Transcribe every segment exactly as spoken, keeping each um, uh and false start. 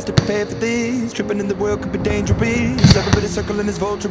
past to prepare for this. Tripping in the world could be dangerous. Everybody circling as vultures.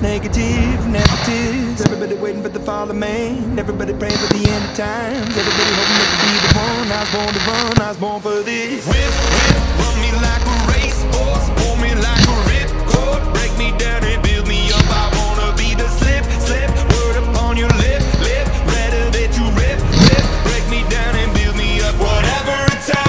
Negative, negatives. Everybody waiting for the fall of man. Everybody praying for the end of times. Everybody hoping they could be the one. I was born to run, I was born for this. Whip, whip, run me like a race horse. Pull me like a ripcord. Break me down and build me up. I wanna be the slip, slip. Word upon your lip, lip. Rather that you rip, rip. Break me down and build me up. Whatever it takes.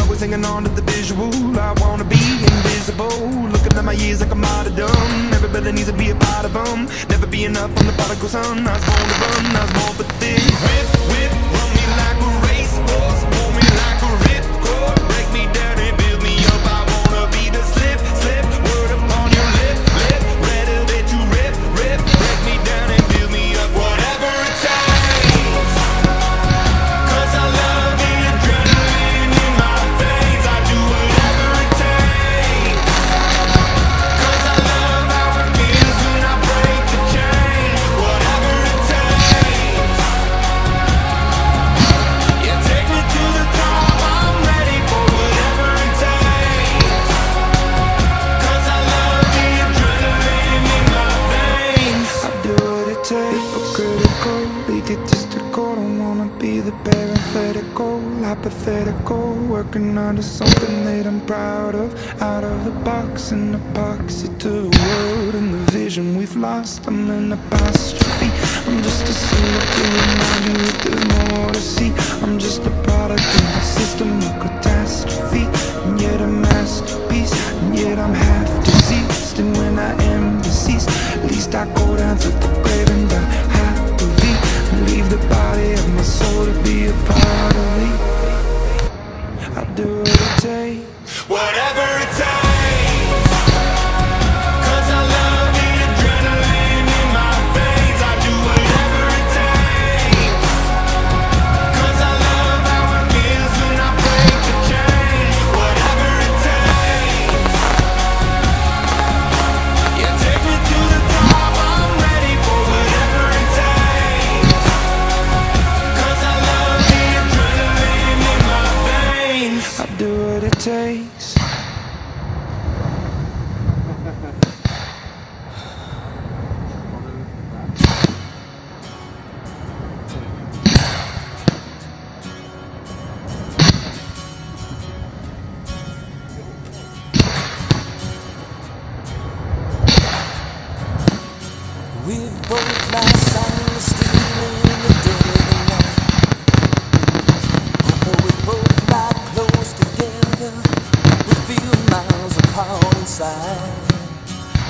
Always hanging on to the visual. I wanna be invisible. Looking at my years like I'm out of dumb. Everybody needs to be a part of them. Never be enough on the prodigal son. I was born to run, I was born for this. Whip, whip, run me like a race horse. Pull me like a ripcord. Break me down and build me up. I wanna be the slip, slip. Word upon your lip, lip. Rather that you rip, rip. Break me down and build me up. Whatever it takes. Cause I love hypothetical, working on to something that I'm proud of. Out of the box, an epoxy to the world and the vision we've lost. I'm an apostrophe. I'm just a symbol to remind you that there's more to see. I'm just a product of the system, a catastrophe. And yet a masterpiece, and yet I'm half deceased. And when I am deceased, at least I go down to the grave and die happily. And leave the body of my soul to be a part of me. I'll do what it takes. Whatever it takes. Cause I love the adrenaline in my veins. I do whatever it takes. Cause I love how it feels when I break the chains. Whatever it takes. Yeah, take me to the top. I'm ready for whatever it takes. Cause I love the adrenaline in my veins. I do what it takes. We both last on the street.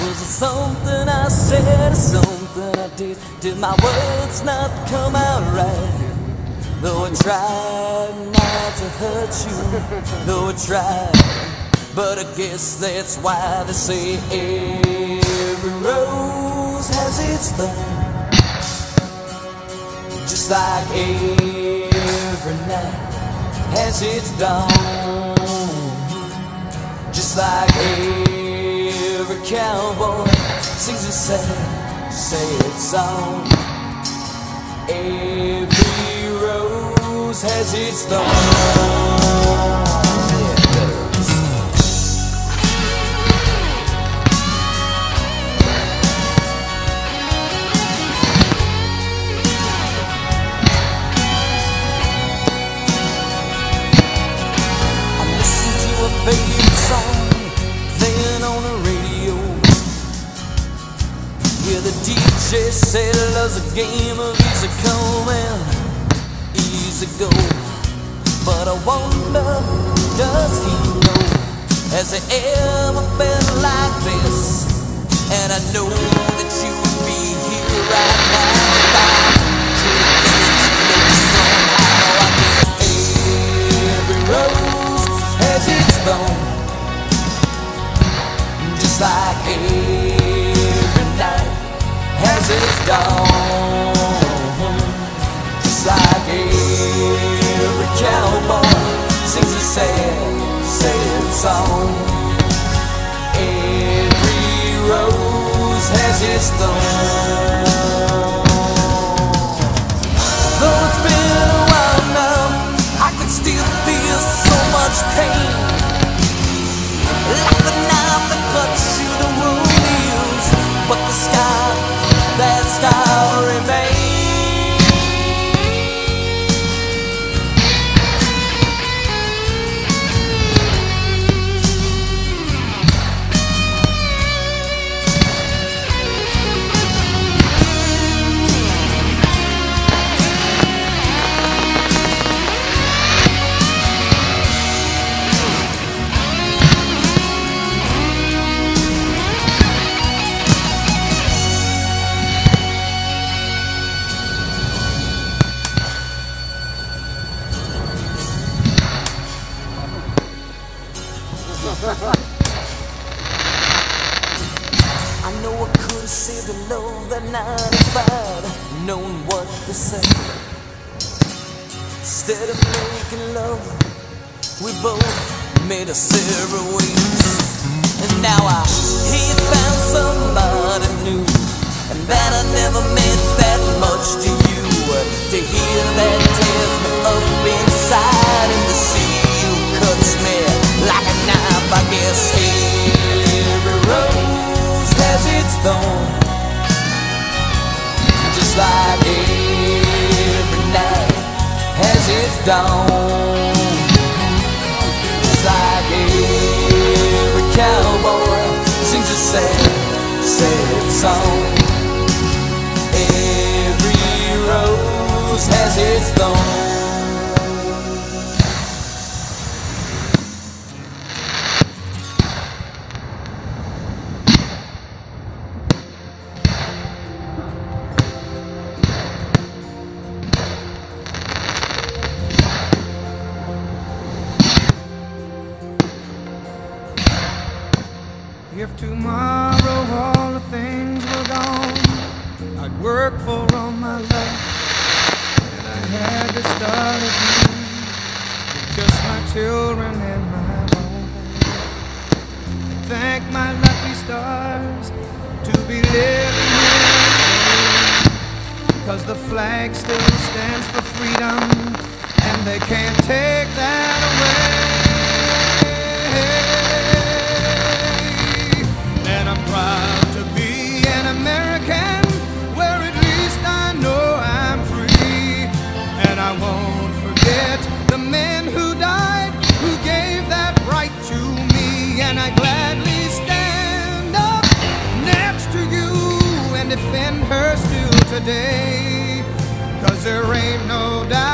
Was it something I said or something I did? Did my words not come out right? Though I tried not to hurt you, though I tried, but I guess that's why they say every rose has its thorn, just like every night has its dawn, just like every every cowboy sings a sad, sad song. Every rose has its thorn. She said love's a game of easy come and easy go, but I wonder, does he know? Has it ever been like this? And I know that you would be here right now if I could let you know somehow. I guess every road Every cowboy sings a sad, sad song. Every rose has its thorn. Though it's been a while now, I can still feel so much pain, like a knife that cuts you to wound heals. But the sky, that sky remains. I know I couldn't see the love that nine to five, knowing what to say. Instead of making love, we both made us several ways. And now I hear you found somebody new, and that I never meant that much to you. To hear that tears me up inside, and to see you cuts me like a knife. I guess every rose has its thorn, just like every night has its dawn, just like every cowboy sings a sad, sad song. Every rose has its thorn. If tomorrow all the things were gone I'd work for all my life, and I had to start again with just my children and my wife. I thank my lucky stars to be living here, cause the flag still stands for freedom, and they can't take that away. Defend her still today, cause there ain't no doubt.